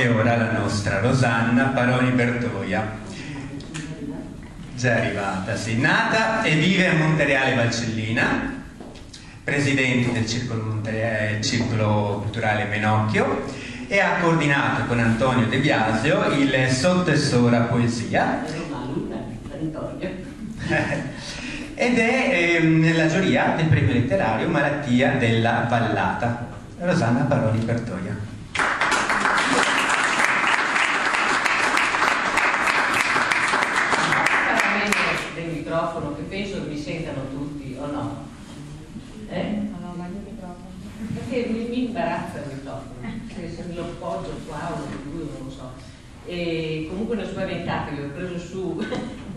E ora la nostra Rosanna Paroni-Bertoia, già arrivata, sei nata e vive a Montereale Valcellina, presidente del Circolo Culturale Menocchio, e ha coordinato con Antonio De Biasio il Sottesora Poesia ed è nella giuria del premio letterario Malattia della Vallata. Rosanna Paroni-Bertoia. Microfono, che penso che mi sentano tutti o no? Non ho mai il microfono perché mi imbarazza il microfono, se me lo appoggio qua o lui non lo so, e comunque non spaventate, l'ho preso su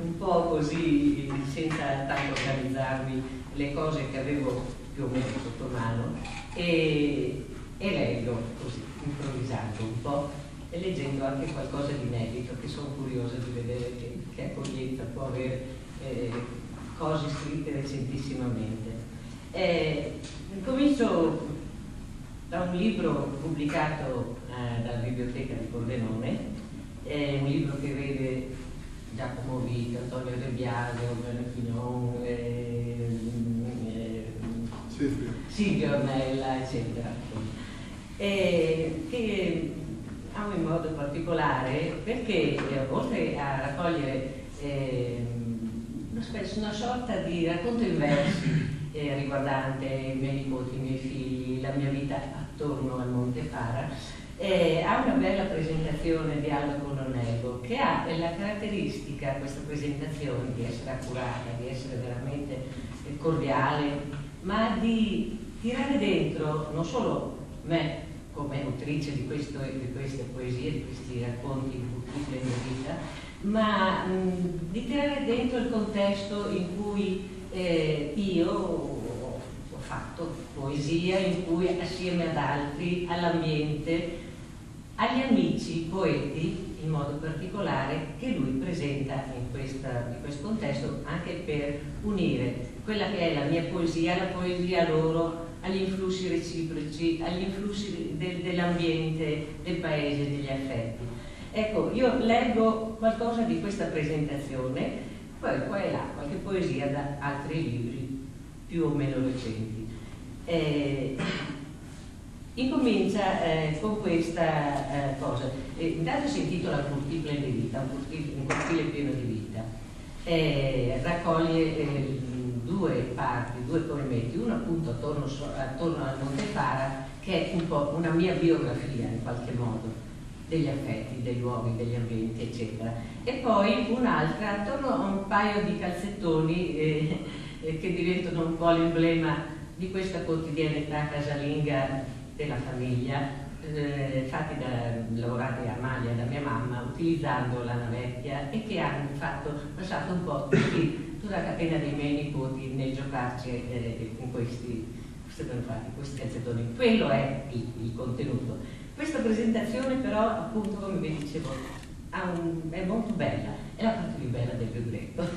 un po' così senza tanto organizzarmi le cose che avevo più o meno sotto mano, e leggo così improvvisando un po' e leggendo anche qualcosa di inedito che sono curiosa di vedere che accoglienza può avere. Cose scritte recentissimamente. Comincio da un libro pubblicato dalla biblioteca di Pordenone, un libro che vede Giacomo Vit, Antonio De Biasio, Vene Pilon, Silvio Ornella, eccetera, che amo in modo particolare perché oltre a raccogliere spesso una sorta di racconto in versi riguardante i miei nipoti, i miei figli, la mia vita attorno al Monte Fara, ha una bella presentazione di Aldo Colonnello che ha la caratteristica, questa presentazione, di essere accurata, di essere veramente cordiale, ma di tirare dentro non solo me come autrice di, di queste poesie, di questi racconti di mia vita, ma di tirare dentro il contesto in cui io ho fatto poesia, in cui assieme ad altri, all'ambiente, agli amici poeti in modo particolare che lui presenta in questo contesto, anche per unire quella che è la mia poesia, la poesia loro, agli influssi reciproci, agli influssi dell'ambiente, del paese, degli affetti. Ecco, io leggo qualcosa di questa presentazione, poi qua e là, qualche poesia da altri libri più o meno recenti. Incomincia con questa cosa. Intanto si intitola Un cortile pieno di vita. Raccoglie due parti, due cormetti, uno appunto attorno al Monte Fara, che è un po' una mia biografia in qualche modo, degli affetti, dei luoghi, degli ambienti, eccetera. E poi un'altra attorno a un paio di calzettoni che diventano un po' l'emblema di questa quotidianità casalinga della famiglia, lavorati a maglia da mia mamma, utilizzando lana vecchia, e che hanno passato un po' tutta la catena dei miei nipoti nel giocarci con questi calzettoni. Quello è il contenuto. Questa presentazione però, appunto, come vi dicevo, è molto bella, è la parte più bella del libretto.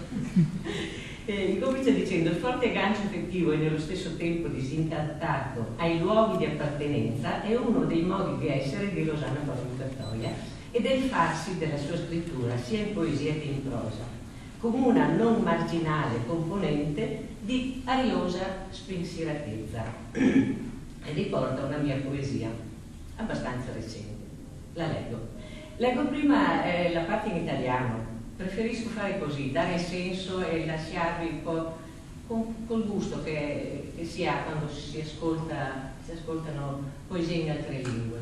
Comincia dicendo: il forte gancio effettivo e nello stesso tempo disincantato ai luoghi di appartenenza è uno dei modi di essere di Rosanna Paroni-Bertoia e del farsi della sua scrittura, sia in poesia che in prosa, come una non marginale componente di ariosa spensieratezza. E riporta una mia poesia abbastanza recente. La leggo. Leggo prima la parte in italiano. Preferisco fare così, dare senso e lasciarvi un po' col gusto che si ha quando si ascoltano poesie in altre lingue.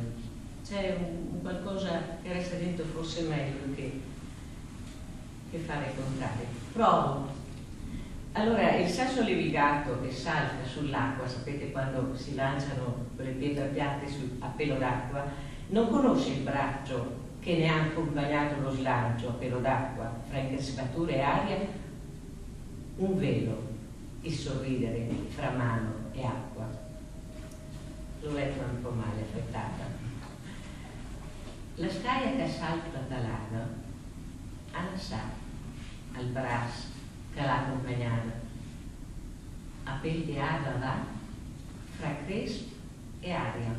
C'è un qualcosa che resta dentro forse meglio che fare contrario. Provo. Allora, il sasso levigato che salta sull'acqua, sapete quando si lanciano quelle pietre piatte a pelo d'acqua, non conosce il braccio che ne ha accompagnato lo slancio a pelo d'acqua, fra increspature e aria, un velo, il sorridere fra mano e acqua. L'ho letta un po' male, affrettata. La staia che assalta da lana, ansa al brasso, che l'ha accompagnata, a pelleata va fra crespo e aria,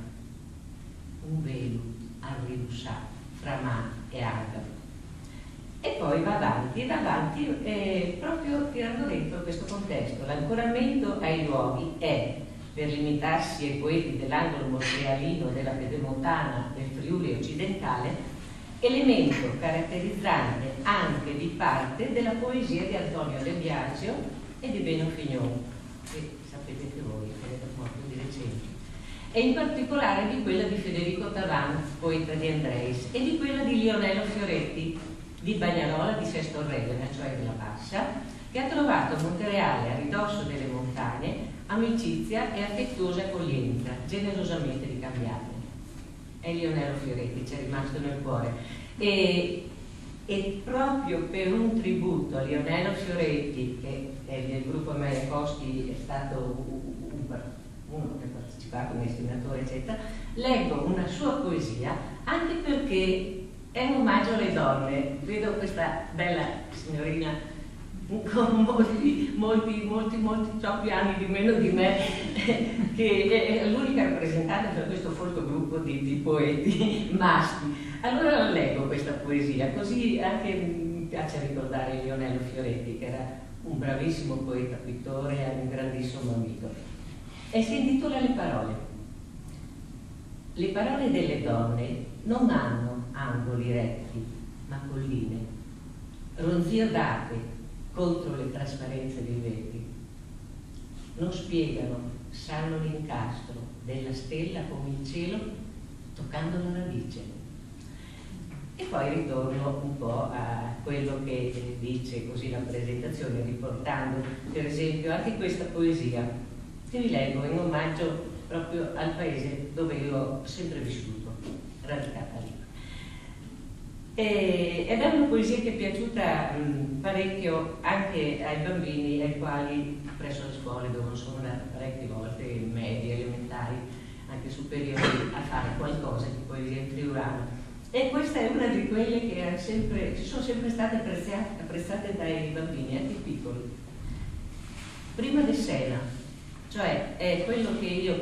un velo arribussato. fra Man e Aldo. E poi va avanti proprio tirando dentro questo contesto. L'ancoramento ai luoghi è, per limitarsi ai poeti dell'angolo montrealino, della Pedemontana, del Friuli occidentale, elemento caratterizzante anche di parte della poesia di Antonio De Biasio e di Beno Fignon, che sapete che voi, che è molto di recente, e in particolare di quella di Federico Tavan, poeta di Andreis, e di quella di Lionello Fioretti, di Bagnarola di Sestorregna, cioè della Bassa, che ha trovato a Montereale, a ridosso delle montagne, amicizia e affettuosa accoglienza, generosamente ricambiata. E Lionello Fioretti ci è rimasto nel cuore e proprio per un tributo a Lionello Fioretti, che nel gruppo Majakoski è stato uno che ha partecipato come estimatore eccetera, leggo una sua poesia anche perché è un omaggio alle donne. Vedo questa bella signorina con molti troppi anni di meno di me, che è l'unica rappresentante per questo folto gruppo di poeti maschi. Allora leggo questa poesia, così anche mi piace ricordare Lionello Fioretti, che era un bravissimo poeta, pittore e un grandissimo amico. E si intitola Le parole. Le parole delle donne non hanno angoli retti, ma colline, ronzir d'ape contro le trasparenze dei vetri. Non spiegano, sanno l'incastro della stella come il cielo toccando la radice. E poi ritorno un po' a quello che dice così la presentazione, riportando per esempio anche questa poesia che vi leggo in omaggio proprio al paese dove io ho sempre vissuto, radicata lì. Ed è una poesia che è piaciuta parecchio anche ai bambini, ai quali presso le scuole dove sono andati parecchie volte, medie, elementari, anche superiori, a fare qualcosa di poesia in friulano. E questa è una di quelle che sono sempre state apprezzate dai bambini, anche piccoli. Prima di Sena, cioè è quello che io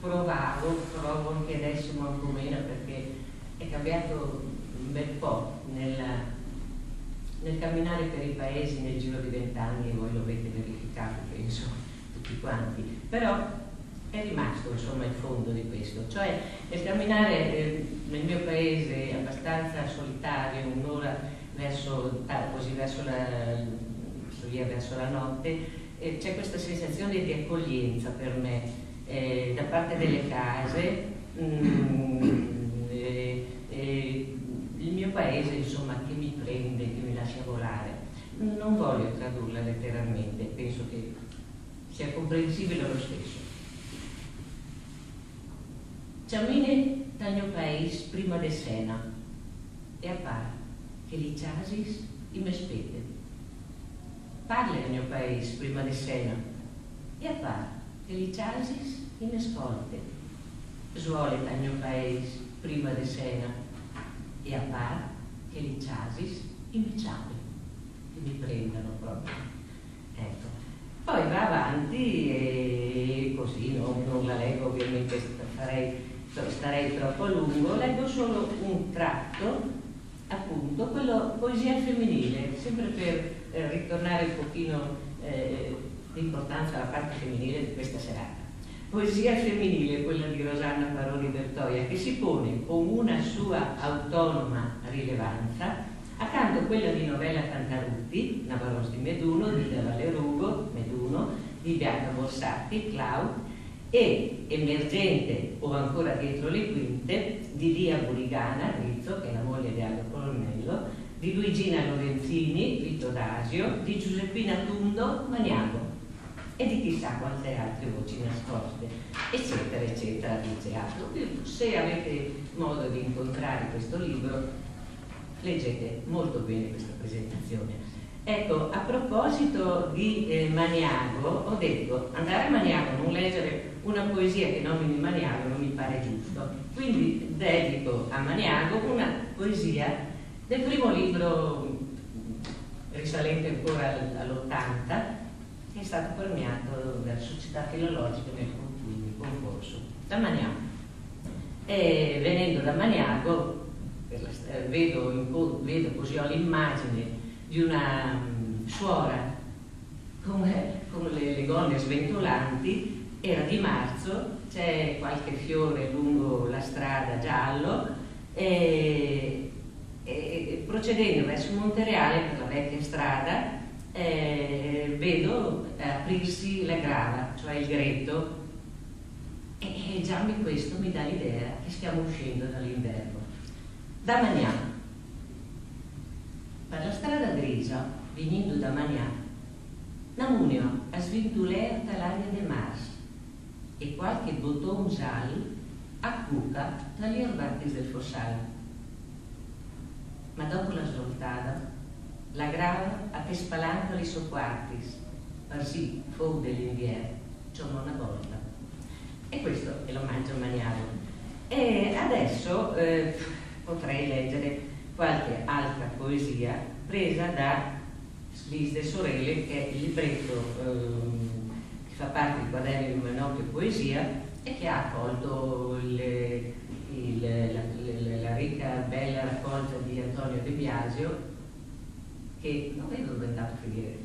provo anche adesso molto meno, perché è cambiato un bel po' nel camminare per i paesi nel giro di 20 anni, e voi lo avete verificato, penso, tutti quanti, però è rimasto insomma il fondo di questo, cioè nel camminare nel mio paese abbastanza solitario, un'ora verso la notte, c'è questa sensazione di accoglienza per me, da parte delle case. Il mio paese, insomma, che mi prende, che mi lascia volare. Non voglio tradurla letteralmente, penso che sia comprensibile lo stesso. Ciamine dal mio paese prima de Sena, e a par che li chasis i me spete. Parle al mio paese prima de Sena, e a par che li chasis i me scolte. Suole dal mio paese prima de Sena, e a par che li chasis inveciate, che mi prendano proprio. Ecco. Poi va avanti e così, non la leggo ovviamente, starei troppo a lungo, leggo solo un tratto, appunto, quello poesia femminile, sempre per ritornare un pochino l'importanza alla parte femminile di questa serata. Poesia femminile, quella di Rosanna Paroni-Bertoia, che si pone con una sua autonoma rilevanza accanto a quella di Novella Cantarutti, Navarros di Meduno, di La Valerugo, Meduno, di Bianca Borsatti, Clau, e emergente o ancora dietro le quinte di Lia Burigana, Rizzo, che è la moglie di Aldo Colonnello, di Luigina Lorenzini, Vito D'Asio, di Giuseppina Tundo, Maniago, e di chissà quante altre voci nascoste, eccetera, eccetera, di teatro. Se avete modo di incontrare questo libro, leggete molto bene questa presentazione. Ecco, a proposito di Maniago, ho detto, andare a Maniago, non leggere una poesia che nomini Maniago non mi pare giusto, quindi dedico a Maniago una poesia del primo libro, risalente ancora all'80, che è stato premiato dalla Società Filologica nel concorso da Maniago. E venendo da Maniago vedo così, ho l'immagine di una suora con le gonne sventolanti, era di marzo, c'è qualche fiore lungo la strada giallo, e procedendo verso Montereale per la vecchia strada vedo aprirsi la grava, cioè il gretto, e già questo mi dà l'idea che stiamo uscendo dall'inverno. Da Maniago, per la strada grigia, venendo da Maniago, Namunio a svintuler talaria de mars e qualche botton sal accuca talir bartis del fossal. Ma dopo la svoltata, la grava a te spalanca li soppartis, per sì, fou dell'invier, ciò non una volta. E questo è l'omaggio a Maniago. E adesso potrei leggere qualche altra poesia presa da Liste Sorelle, che è il libretto che fa parte del quaderno di Menocchio Poesia e che ha accolto la ricca bella raccolta di Antonio De Biasio, che non vedo dove è andato a finire,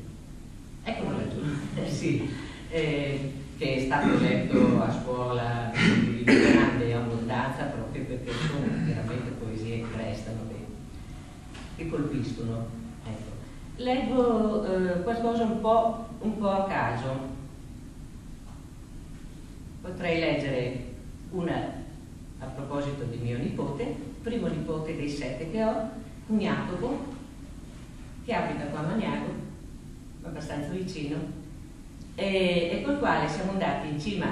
eccolo laggiù, sì, che è stato letto a scuola di grande abbondanza proprio perché sono veramente poesie che restano bene, che colpiscono. Ecco. Leggo qualcosa un po' a caso. Potrei leggere una a proposito di mio nipote, primo nipote dei 7 che ho, Cugnacopo, che abita qua a Maniago, abbastanza vicino, e col quale siamo andati in cima,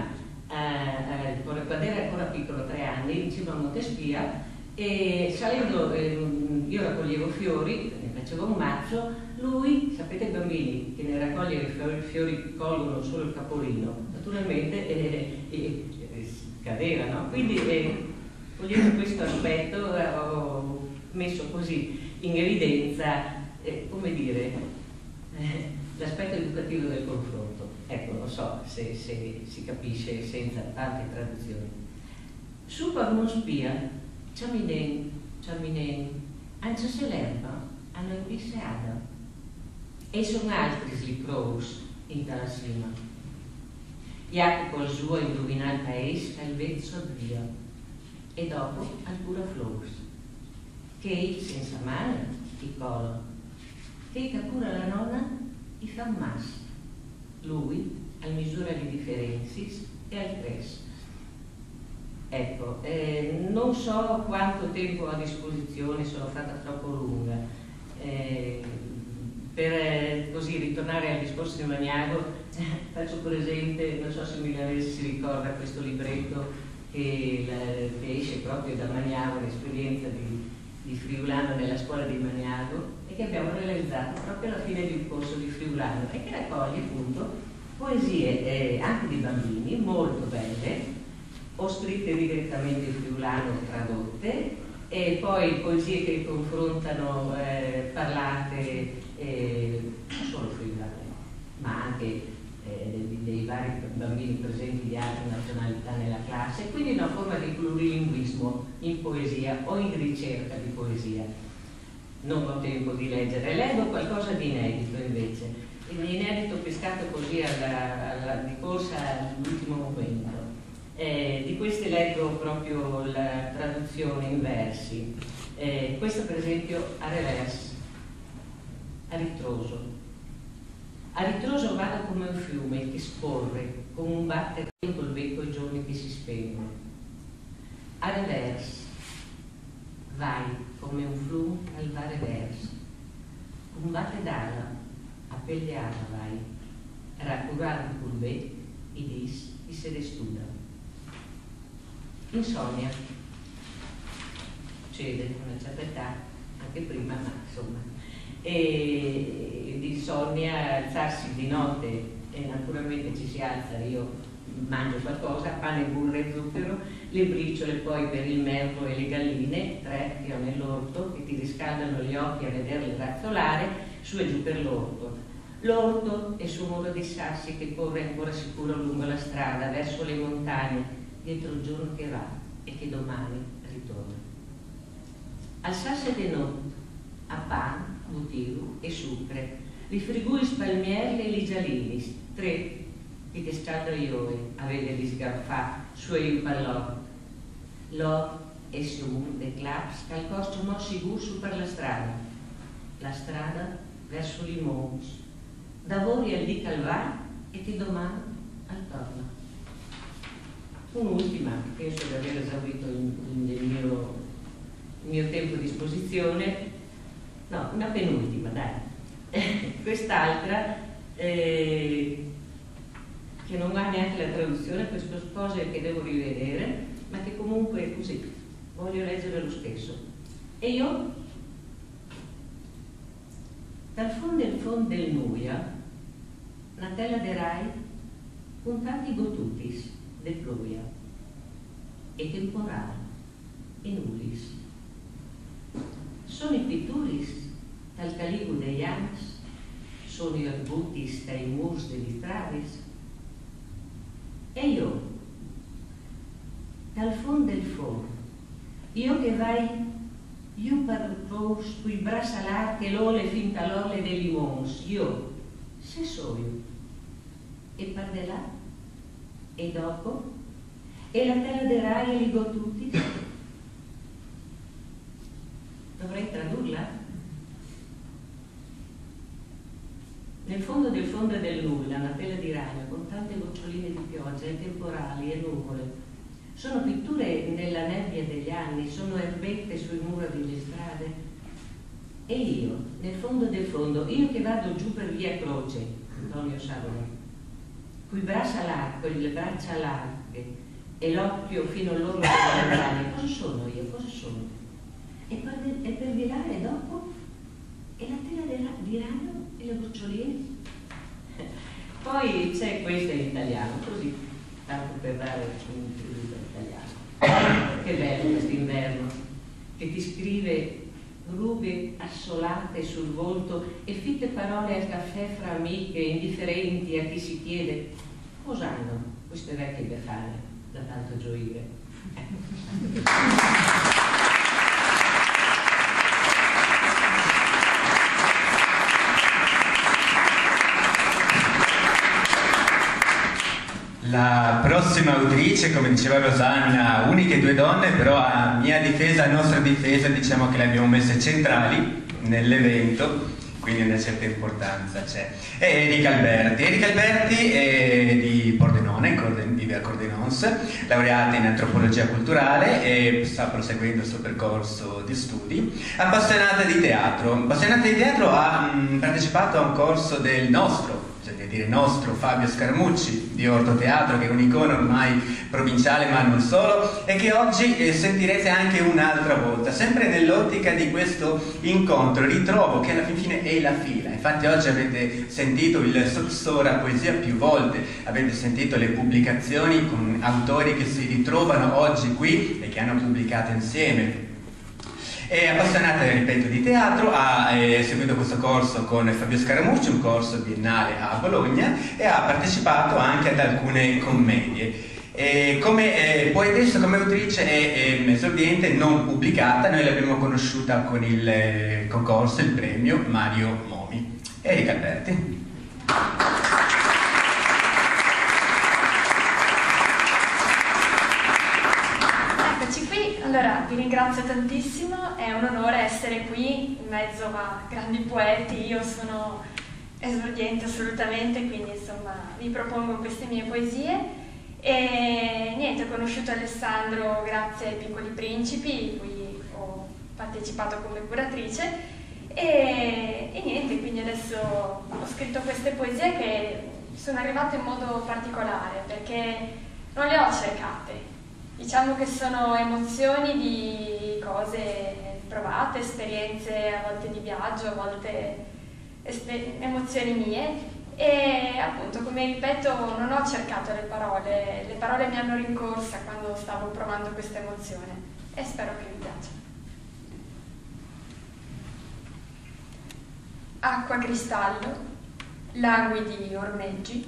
con il quadro era ancora piccolo, 3 anni, in cima a Montespia, e salendo, io raccoglievo fiori, ne facevo un mazzo, lui, sapete i bambini che nel raccogliere i fiori colgono solo il capolino, naturalmente cadeva, no? Quindi cogliendo questo aspetto ho messo così in evidenza, come dire, l'aspetto educativo del confronto. Ecco, non so se si capisce senza tante traduzioni. Su Pagnospia, Ciaminen, Ancia Selerba, Anoibiseada, e sono altri sliprovus in Talasima. Jacopo al suo indovinal paese al vezzo via, e dopo al pura flux, che il senza male, i colo, che i capura la nonna, i fammas. Lui, al misura di differenzi e al tres. Ecco, non so quanto tempo ho a disposizione, sono fatta troppo lunga. Per così ritornare al discorso di Maniago, faccio presente, non so se Milanese si ricorda questo libretto che esce proprio da Maniago, l'esperienza di Friulano nella scuola di Maniago, e che abbiamo realizzato proprio alla fine di un corso di Friulano, e che raccoglie appunto poesie anche di bambini molto belle, o scritte direttamente in friulano o tradotte, e poi poesie che confrontano parlate non solo friulane, ma anche dei vari bambini presenti di altre nazionalità nella classe, quindi una forma di plurilinguismo in poesia o in ricerca di poesia. Non ho tempo di leggere, leggo qualcosa di inedito invece, di inedito pescato così di corsa all'ultimo momento. Di queste leggo proprio la traduzione in versi. Questo per esempio a revers, a ritroso. A ritroso vado come un fiume che scorre, come un battere col becco i giorni che si spengono. A revers, vai come un flume al vare verso, combatte d'ala, a pelle ala vai, raccurare il pulbè, i dis, i sedestuda. Insonnia, succede a una certa età, anche prima, ma insomma, e l'insonnia, alzarsi di notte, e naturalmente ci si alza, io mangio qualcosa, pane, burro e zucchero, le briciole poi per il merlo e le galline, 3 che ho nell'orto, che ti riscaldano gli occhi a vederle razzolare, su e giù per l'orto. L'orto è su un muro di sassi che corre ancora sicuro lungo la strada, verso le montagne, dietro il giorno che va e che domani ritorna. alzasse de non, a pan, butiro e supre, li frigui spalmierli e li giallini, tre, e che stando io a vederli sgarfà suoi pallò. L'ho e su de claps calcò su mossi gusso per la strada verso Limons, d'avori al di calvà e che domani al torno. Un'ultima, penso di aver esaurito il mio tempo a disposizione, no, una penultima, dai. Quest'altra, che non ha neanche la traduzione, queste cose che devo rivedere, ma che comunque è così, voglio leggere lo stesso. E io, dal fondo del nuia, natella derai, puntati gotutis, de pluia, e temporal, e nullis. Sono i pitturis, dal caligo dei ans, sono i arbutis dai murs degli travis, e io, dal fondo del foro, io che vai, io parlo sui brasalati e l'ole finta l'ole dei limons, io, se soio, e parlerà, e dopo, e la terra dei rai e li gotuti. Dovrei tradurla? Nel fondo del nulla, una tela di rana con tante goccioline di pioggia e temporali e nuvole. Sono pitture nella nebbia degli anni, sono erbette sui mura delle strade. E io, nel fondo del fondo, io che vado giù per via Croce, Antonio Savone, cui braccia l'arco, le braccia larghe e l'occhio fino all'orlo delle rane, cosa sono io? Cosa sono? E per virare dopo, e la tela di rana? Le goccioline. Poi c'è questa in italiano, così, tanto per dare un tributo italiano. Che bello quest'inverno, che ti scrive rughe assolate sul volto e fitte parole al caffè fra amiche, indifferenti a chi si chiede cosa hanno queste vecchie befane da tanto gioire. La prossima autrice, come diceva Rosanna, uniche due donne, però a mia difesa, a nostra difesa, diciamo che le abbiamo messe centrali nell'evento, quindi una certa importanza c'è. È Erica Alberti. Erica Alberti è di Pordenone, vive a Cordenons, laureata in antropologia culturale e sta proseguendo il suo percorso di studi. Appassionata di teatro. Appassionata di teatro, ha partecipato a un corso del nostro, nostro Fabio Scarmucci di Orto Teatro, che è un'icona ormai provinciale ma non solo, e che oggi sentirete anche un'altra volta, sempre nell'ottica di questo incontro, ritrovo che alla fin fine è la fila. Infatti oggi avete sentito il Sorsora Poesia più volte, avete sentito le pubblicazioni con autori che si ritrovano oggi qui e che hanno pubblicato insieme. È appassionata, ripeto, di teatro, ha seguito questo corso con Fabio Scaramucci, un corso biennale a Bologna, e ha partecipato anche ad alcune commedie. Come poetessa, come autrice è esordiente, non pubblicata, noi l'abbiamo conosciuta con il concorso, il premio Mario Momi. Erica Alberti. Allora, vi ringrazio tantissimo, è un onore essere qui in mezzo a grandi poeti, io sono esordiente assolutamente, quindi insomma vi propongo queste mie poesie e niente, ho conosciuto Alessandro grazie ai Piccoli Principi, cui ho partecipato come curatrice e niente, quindi adesso ho scritto queste poesie che sono arrivate in modo particolare perché non le ho cercate. Diciamo che sono emozioni di cose provate, esperienze a volte di viaggio, a volte emozioni mie e appunto, come ripeto, non ho cercato le parole mi hanno rincorsa quando stavo provando questa emozione e spero che vi piaccia. Acqua cristallo, languidi ormeggi,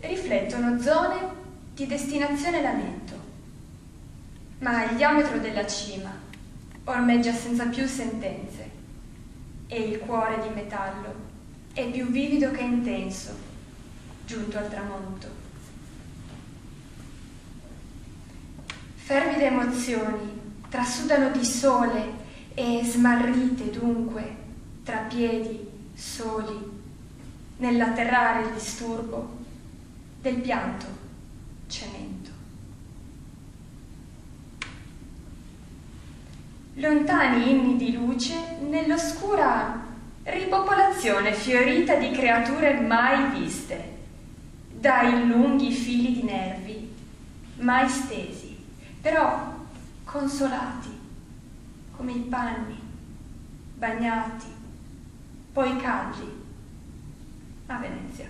riflettono zone di destinazione lamento. Ma il diametro della cima, ormeggia senza più sentenze, e il cuore di metallo è più vivido che intenso, giunto al tramonto. Fervide emozioni trasudano di sole e smarrite dunque, tra piedi soli, nell'atterrare il disturbo del pianto cemento. Lontani inni di luce nell'oscura ripopolazione fiorita di creature mai viste, dai lunghi fili di nervi mai stesi, però consolati come i panni, bagnati, poi caldi a Venezia.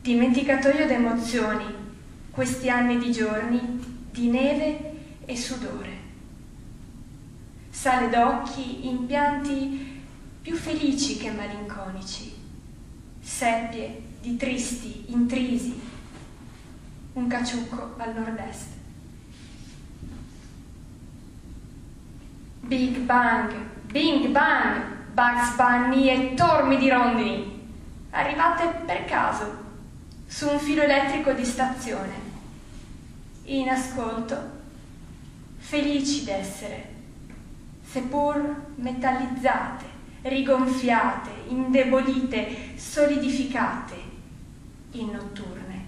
Dimenticatoio d'emozioni, questi anni di giorni, di neve e sudore. Sale d'occhi, impianti più felici che malinconici, seppie di tristi, intrisi, un caciucco al nord-est. Big Bang, Bing Bang, Bugs Bunny e tormi di rondini, arrivate per caso su un filo elettrico di stazione, in ascolto, felici d'essere, seppur metallizzate, rigonfiate, indebolite, solidificate, in notturne.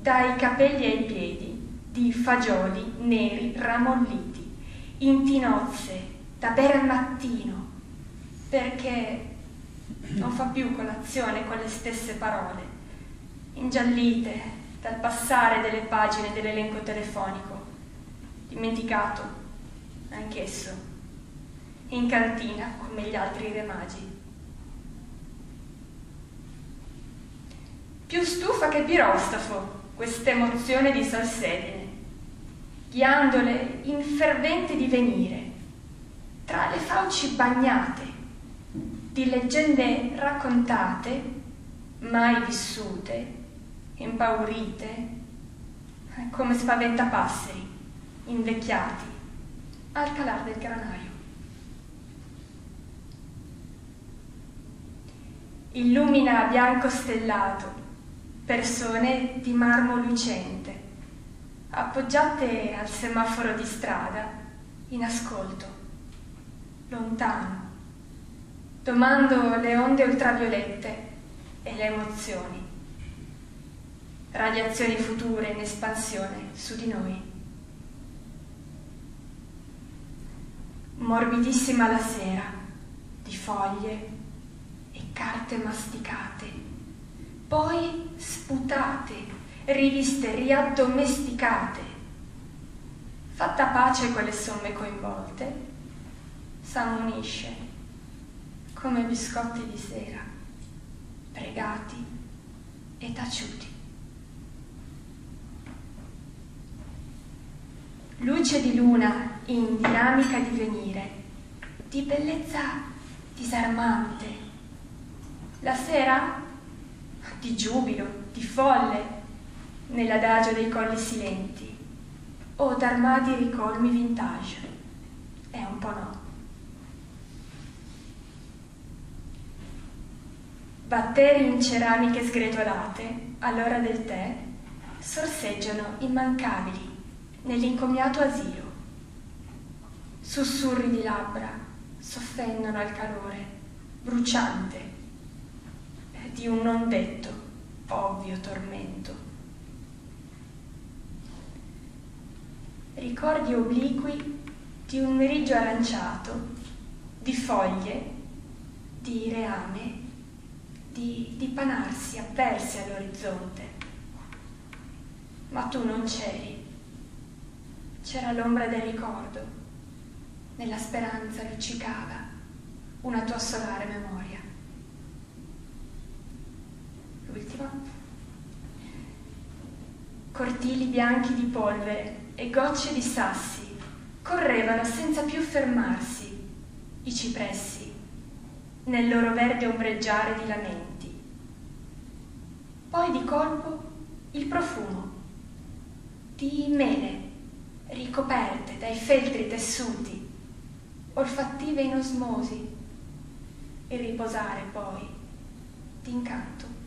Dai capelli ai piedi, di fagioli neri ramolliti, in tinozze, da bere al mattino, perché non fa più colazione con le stesse parole, ingiallite dal passare delle pagine dell'elenco telefonico, dimenticato anch'esso, in cantina come gli altri re magi. Più stufa che pirostafo quest'emozione di salsedine, ghiandole in fervente divenire, tra le fauci bagnate, di leggende raccontate, mai vissute, impaurite, come spaventapasseri, invecchiati, al calar del granaio. Illumina bianco stellato, persone di marmo lucente, appoggiate al semaforo di strada, in ascolto, lontano, domando le onde ultraviolette e le emozioni, radiazioni future in espansione su di noi. Morbidissima la sera, di foglie e carte masticate, poi sputate, riviste riaddomesticate, fatta pace con le somme coinvolte, s'ammonisce come biscotti di sera, pregati e taciuti. Luce di luna in dinamica divenire, di bellezza disarmante. La sera di giubilo, di folle, nell'adagio dei colli silenti, o d'armadi ricolmi vintage. È un po' no. Batteri in ceramiche sgretolate, all'ora del tè, sorseggiano immancabili nell'incomiato asilo. Sussurri di labbra s'offendono al calore bruciante di un non detto, ovvio tormento. Ricordi obliqui di un meriggio aranciato, di foglie, di reame, di panarsi avversi all'orizzonte. Ma tu non c'eri, c'era l'ombra del ricordo, nella speranza luccicava una tua solare memoria. L'ultima. Cortili bianchi di polvere e gocce di sassi correvano senza più fermarsi, i cipressi nel loro verde ombreggiare di lamenti. Poi di colpo Il profumo di mele ricoperte dai feltri tessuti, olfattive in osmosi, e riposare poi d'incanto